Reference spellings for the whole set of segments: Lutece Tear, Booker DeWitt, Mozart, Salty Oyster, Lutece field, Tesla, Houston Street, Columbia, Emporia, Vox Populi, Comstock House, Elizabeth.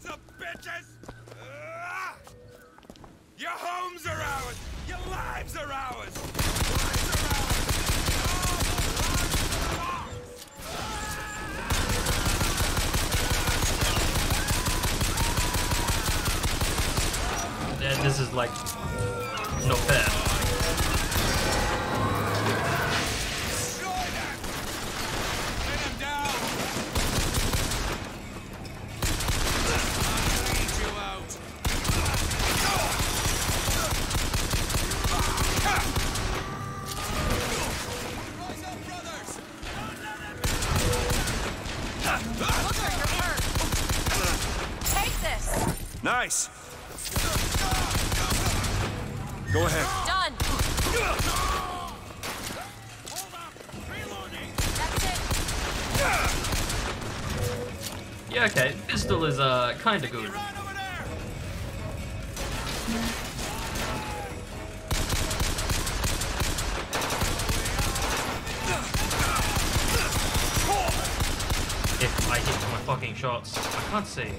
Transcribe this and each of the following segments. sons of bitches! Your homes are ours! Your lives are ours! Yeah, this is like not fair. Nice. Go ahead. Done. Hold up. Reloading. That's it. Yeah, okay. Pistol is kind of good. If I hit my fucking shots, I can't see.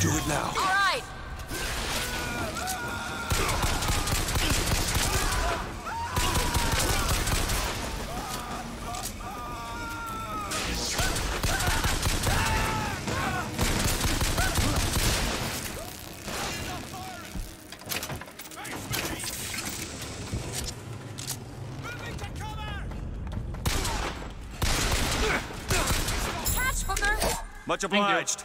Do it now. All right. Catch, Booker. Much obliged.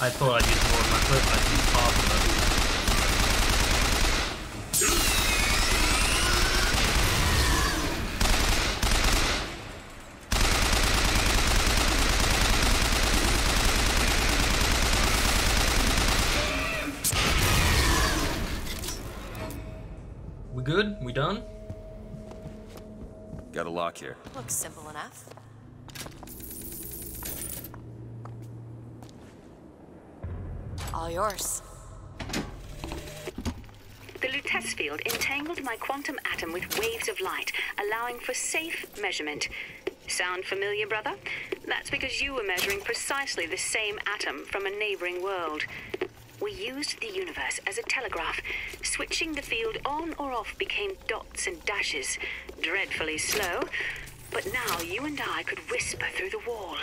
I thought I'd use more of my clip, I'd use half of it. We good? We done? Got a lock here. Looks simple enough. All yours. The Lutece field entangled my quantum atom with waves of light, allowing for safe measurement. Sound familiar, brother? That's because you were measuring precisely the same atom from a neighboring world. We used the universe as a telegraph. Switching the field on or off became dots and dashes. Dreadfully slow. But now you and I could whisper through the wall.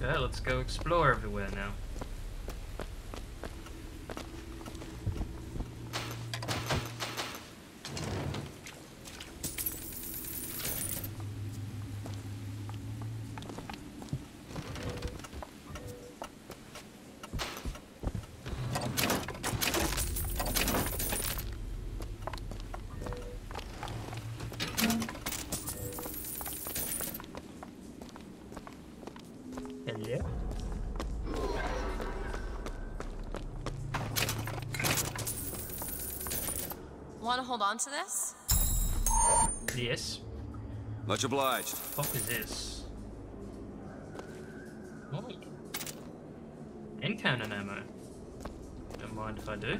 Yeah, let's go explore everywhere now. Want to hold on to this? Yes. Much obliged. What the fuck is this? Oh. End cannon ammo. Don't mind if I do.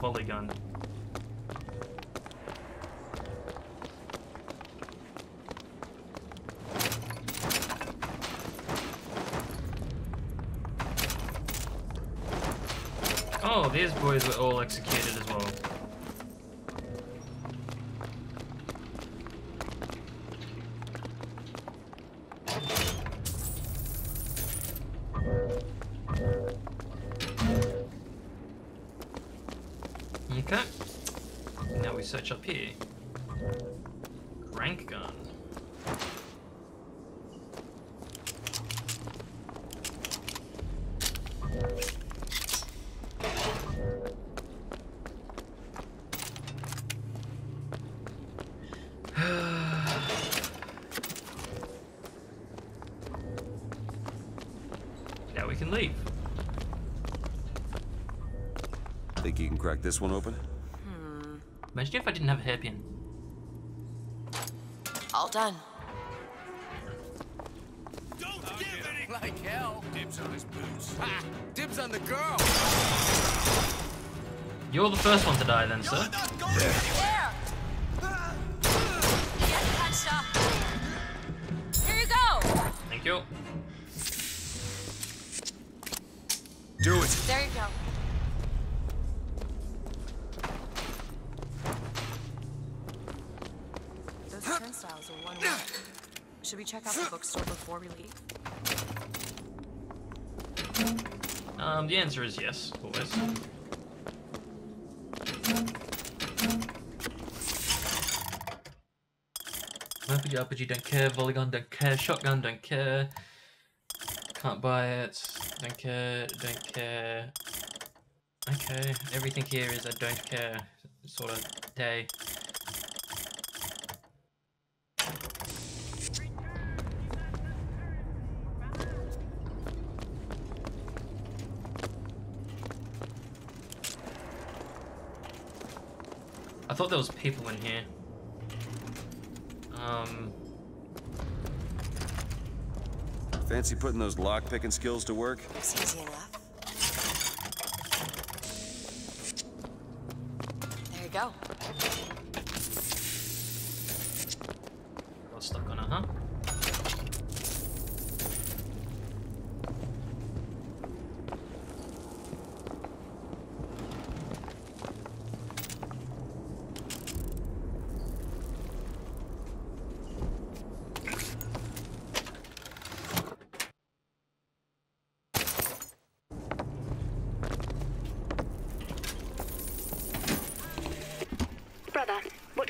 Volley gun. Oh, these boys were all executed as well. search up here. Rank gun. Now we can leave. Think you can crack this one open? Imagine if I didn't have a hairpin. All done. Don't give any! Like hell! Dibs on his boots. Ha! Dibs on the girl! You're the first one to die then, sir. Yeah. Here you go! Thank you. Do it! There you go. Should we check out the bookstore before we leave? The answer is yes, always. RPG, RPG, don't care. Volleygun, don't care. Shotgun, don't care. Can't buy it. Don't care. Don't care. Okay, everything here is a don't care sort of day. I thought there was people in here. Fancy putting those lock-picking skills to work? It's easy enough. There you go. Got stuck on it, huh?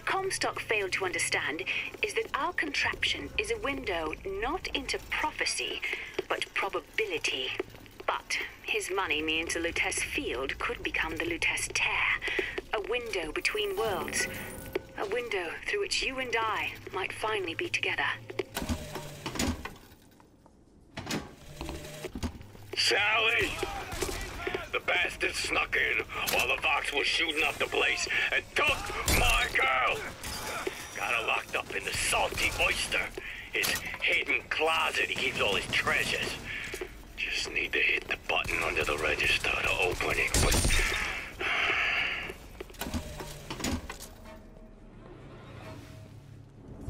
Comstock failed to understand is that our contraption is a window not into prophecy, but probability. But his money means the Lutece field could become the Lutece Tear, a window between worlds, a window through which you and I might finally be together. Sally! The bastard snuck in while the Vox was shooting up the place and took my girl! Got her locked up in the Salty Oyster, his hidden closet he keeps all his treasures. Just need to hit the button under the register to open it,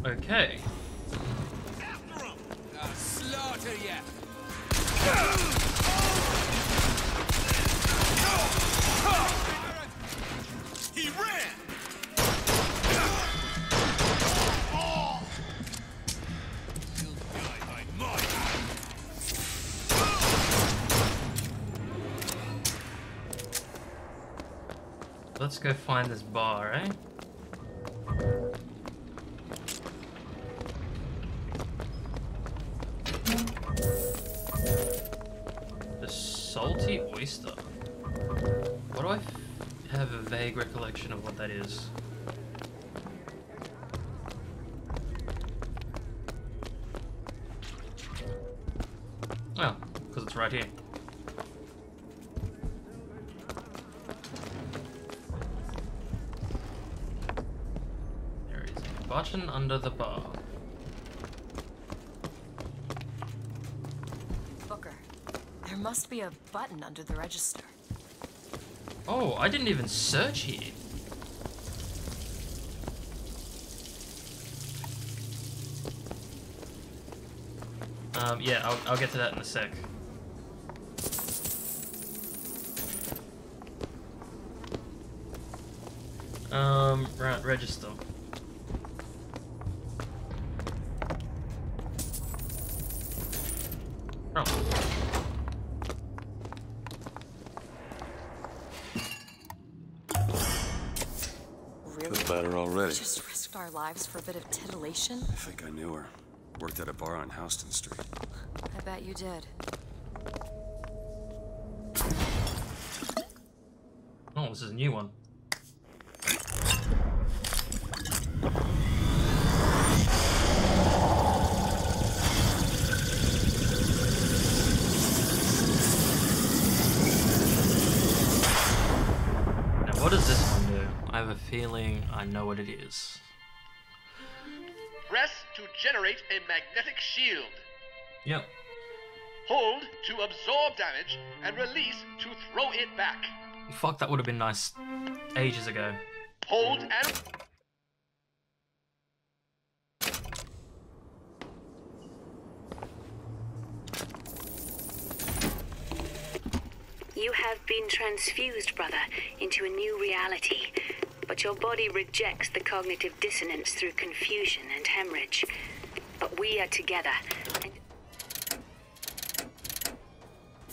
but... Okay. After him! I'll slaughter ya! He ran! Let's go find this bar, eh? The Salty Oyster. What do I have a vague recollection of what that is? Oh, because it's right here. There is a button under the bar. Booker, there must be a button under the register. Oh, I didn't even search here. Yeah, I'll get to that in a sec. Right, register. Really? Feel better already. We just risked our lives for a bit of titillation? I think I knew her. Worked at a bar on Houston Street. I bet you did. Oh, this is a new one. Feeling I know what it is. Press to generate a magnetic shield. Yep. Hold to absorb damage and release to throw it back. Fuck, that would have been nice ages ago. Hold and you have been transfused, brother, into a new reality. But your body rejects the cognitive dissonance through confusion and hemorrhage. But we are together, and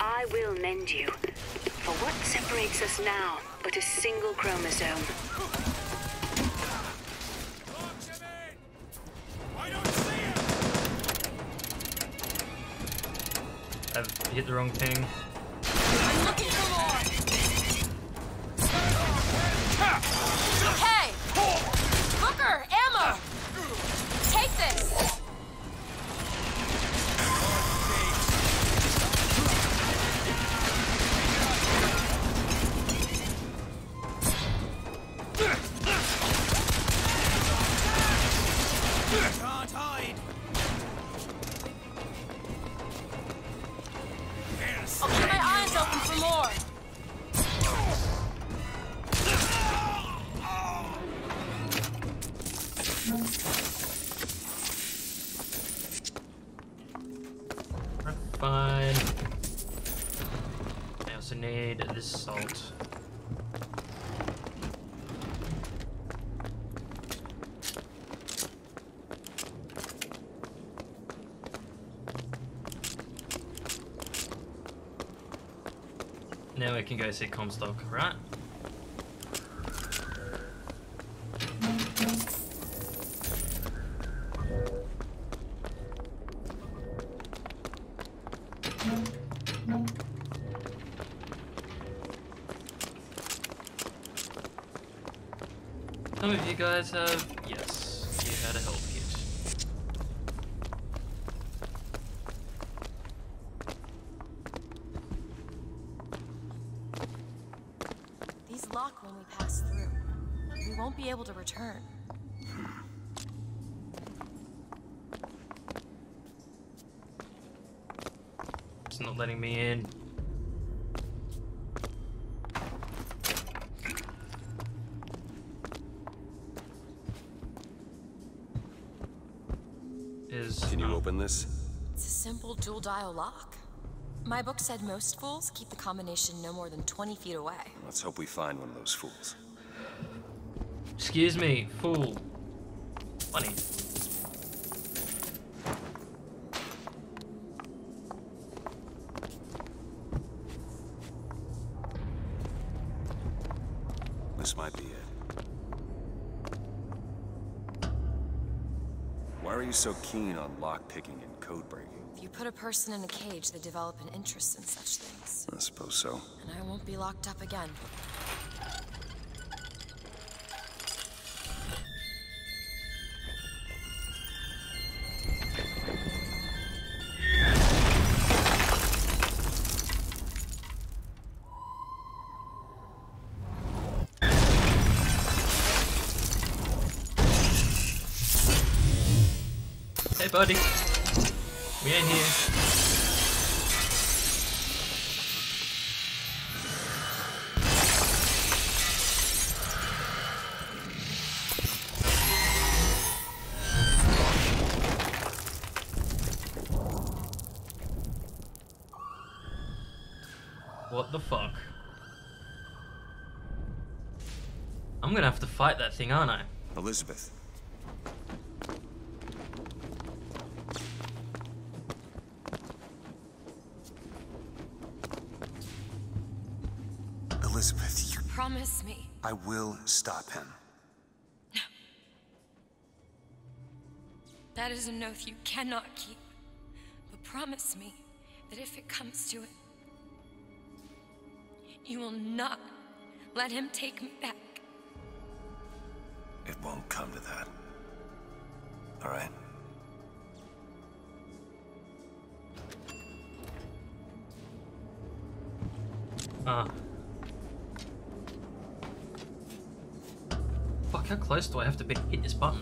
I will mend you. For what separates us now but a single chromosome? I've hit the wrong thing. I'm looking for more! Hey! Booker! Ammo! Take this! Can't hide! I'll keep my eyes open for more! Fine. I also need this salt. Now we can go see Comstock, right? Some of you guys have, yes, you had a health kit. These lock when we pass through. We won't be able to return. It's not letting me in. Can you open this? It's a simple dual-dial lock. My book said most fools keep the combination no more than 20 feet away. Let's hope we find one of those fools. Excuse me, fool. Funny. This might be it. Why are you so keen on lockpicking and code-breaking? If you put a person in a cage, they develop an interest in such things. I suppose so. And I won't be locked up again. Hey buddy, we ain't here. What the fuck? I'm gonna have to fight that thing, aren't I? Elizabeth. Elizabeth, you promise me. I will stop him. That is an oath you cannot keep. But promise me that if it comes to it, you will not let him take me back. It won't come to that. All right? Fuck, how close do I have to be to hit this button?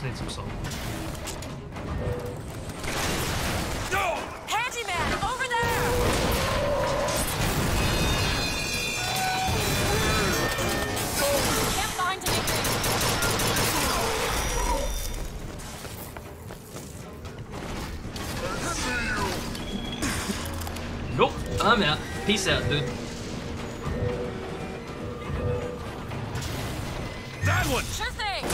Need some salt. No! Handyman, over there! Can't find anything. Nope, I'm out. Peace out, dude. That one! Sure thing!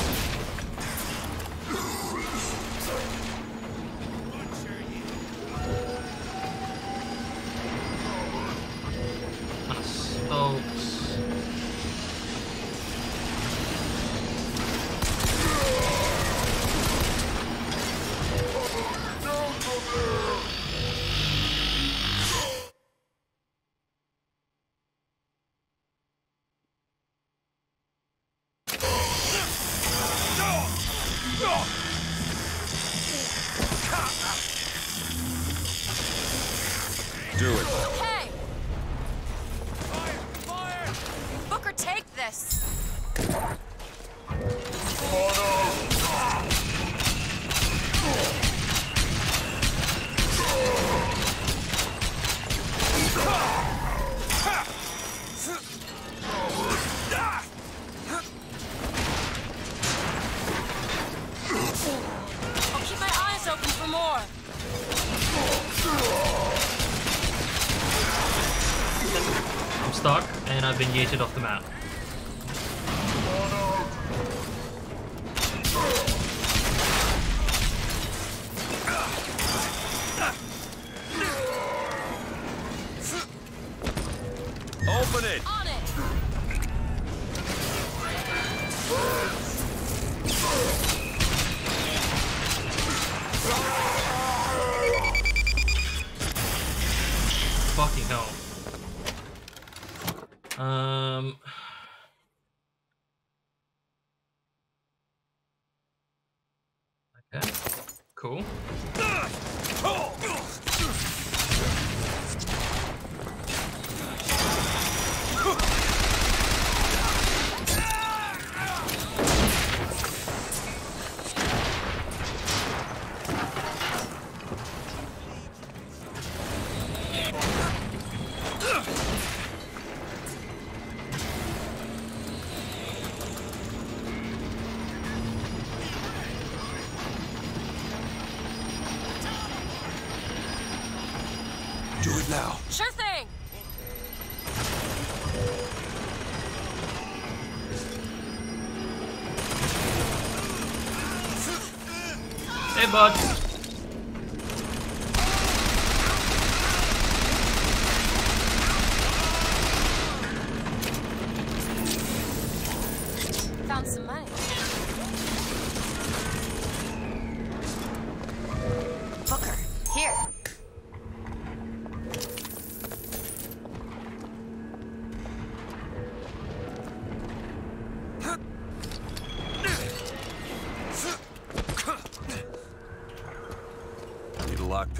I've been yeeted off the map. Open it! On it! Fucking hell. Cool.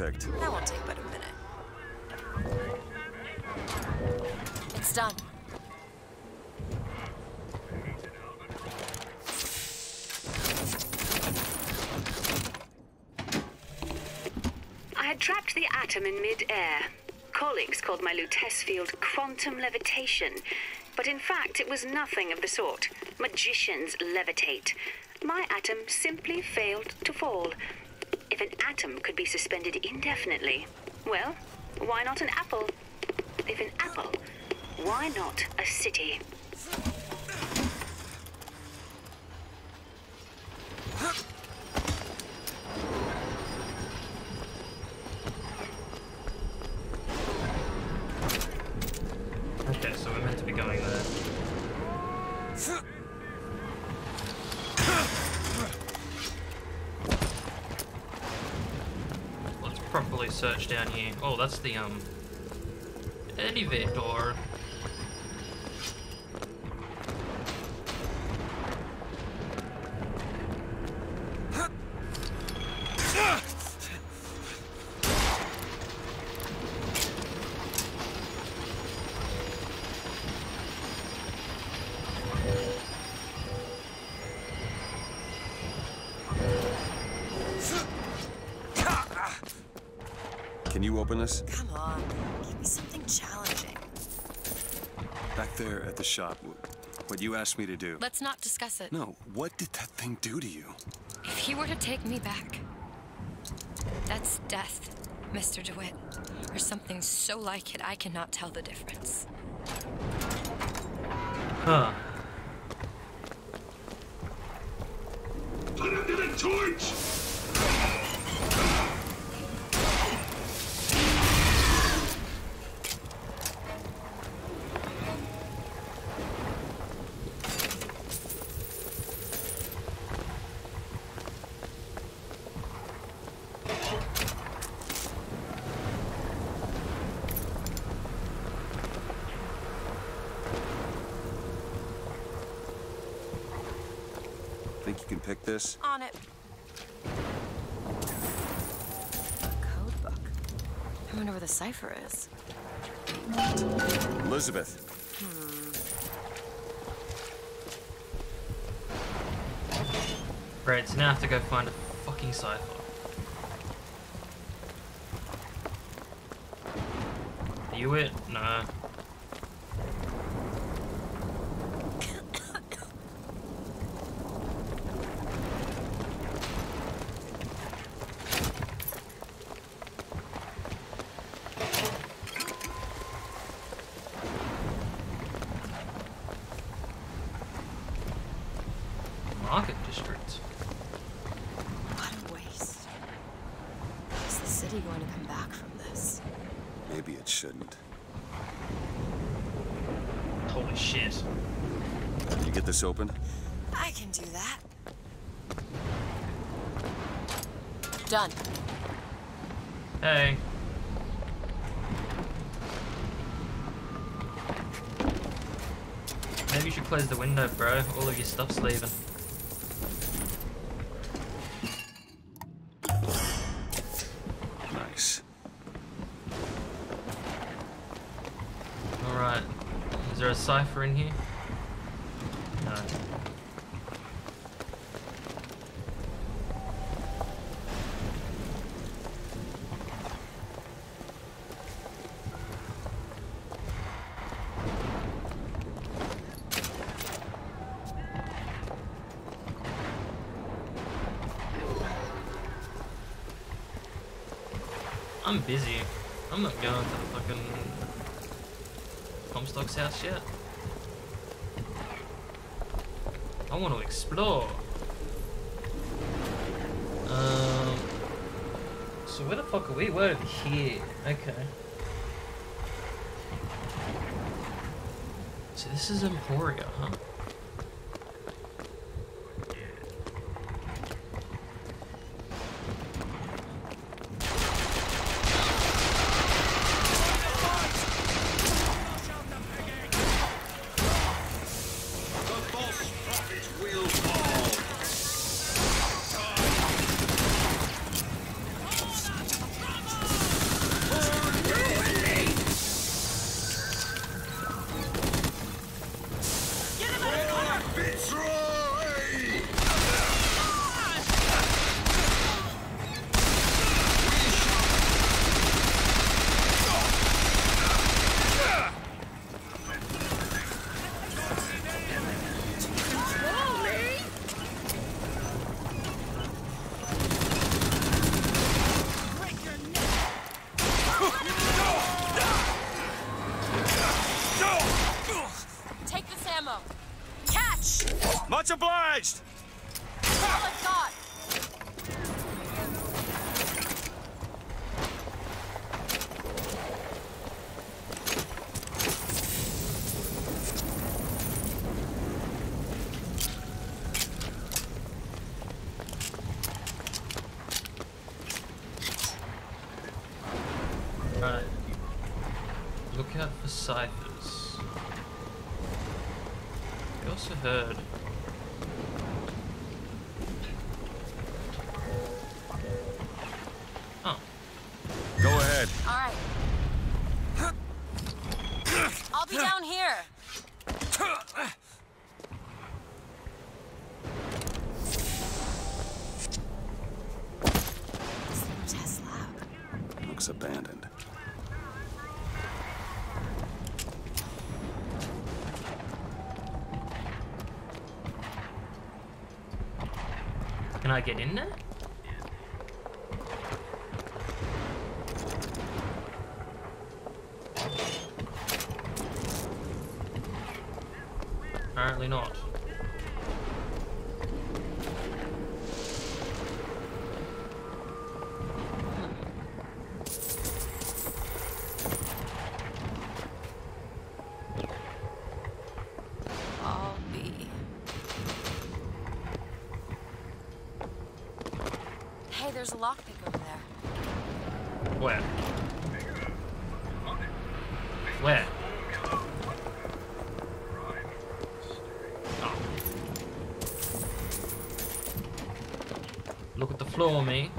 That won't take but a minute. It's done. I had trapped the atom in mid-air. Colleagues called my Lutece field quantum levitation, but in fact it was nothing of the sort. Magicians levitate. My atom simply failed to fall. If an atom could be suspended indefinitely, well, why not an apple? If an apple, why not a city? Okay, so we're meant to be going there. Properly search down here. Oh, that's the elevator. Come on, give me something challenging. Back there at the shop, what you asked me to do. Let's not discuss it. No, what did that thing do to you? If he were to take me back, that's death, Mr. DeWitt, or something so like it I cannot tell the difference. Huh. Put him to the torch! Pick this. On it. Code book. I wonder where the cipher is. Elizabeth. Right, so now I have to go find a fucking cipher. Are you it? No. Open. I can do that. Done. Hey. Maybe you should close the window, bro. All of your stuff's leaving. over in here? No. I'm busy. I'm not going to the fucking Comstock's house yet. I want to explore. So where the fuck are we? We're over here. Okay. So this is Emporia, huh? Ciphers. We also heard. Oh. Go ahead. All right. I'll be down here. Tesla. Looks abandoned. Can I get in there? Apparently not. There's a lockpick over there. Where? Where? Oh. Look at the floor, mate.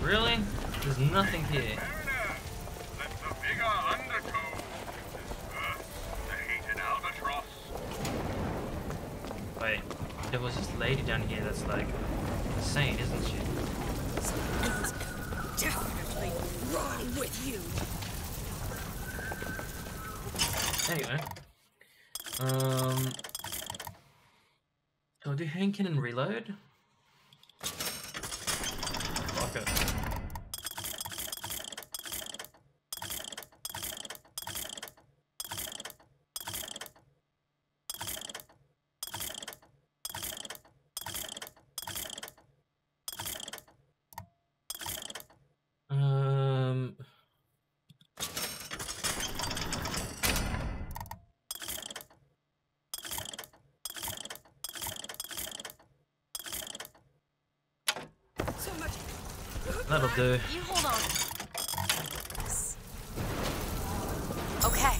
Really? There's nothing here. Wait, there was this lady down here that's like insane, isn't she? Something's definitely wrong with you. Anyway, I'll do Hankin and reload. Fuck it. That'll do. You hold on. Okay.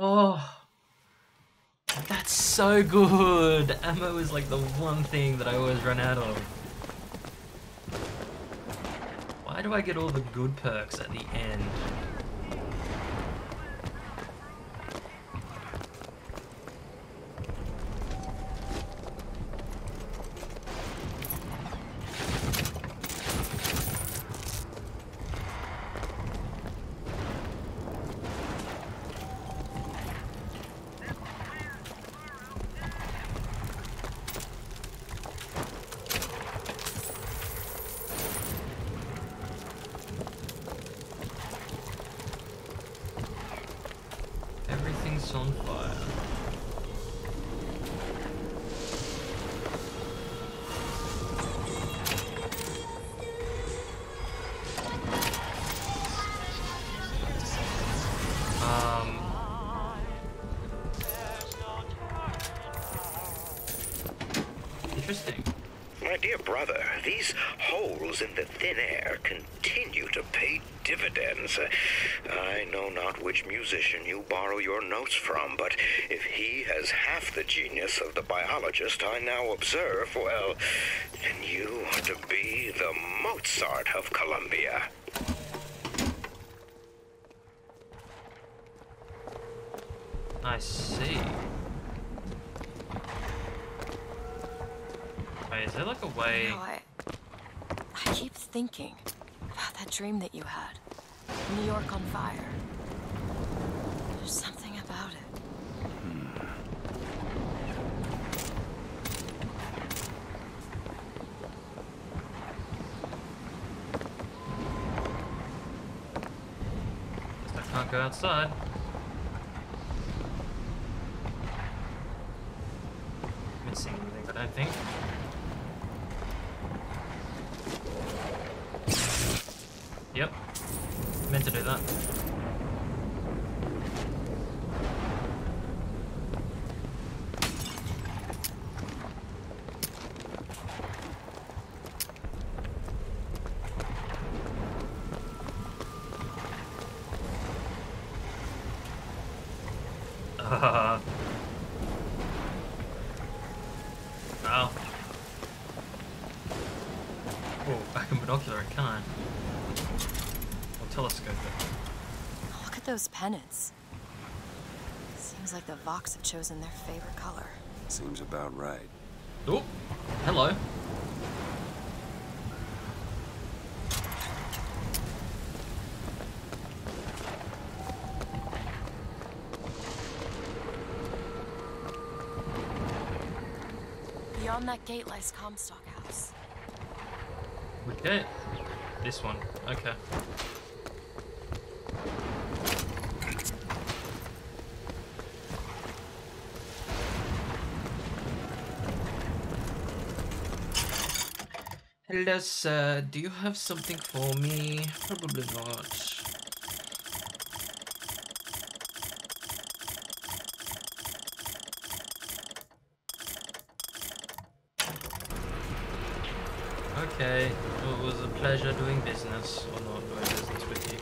Oh, that's so good. Ammo is like the one thing that I always run out of. Why do I get all the good perks at the end? These holes in the thin air continue to pay dividends. I know not which musician you borrow your notes from, but if he has half the genius of the biologist I now observe, well, then you ought to be the Mozart of Columbia. I see. Wait, is there like a way... You know, I keep thinking about that dream that you had. New York on fire. There's something about it. I can't go outside. Missing anything, but I don't think. Yep, meant to do that. Oh. Oh, I can binocular it, can't I? Telescope. Look at those pennants. Seems like the Vox have chosen their favorite color. Seems about right. Oh, hello. Beyond that gate lies Comstock House. We did. This one. Okay. Hello, sir. Do you have something for me? Probably not. Okay. Well, it was a pleasure doing business, or not doing business with you.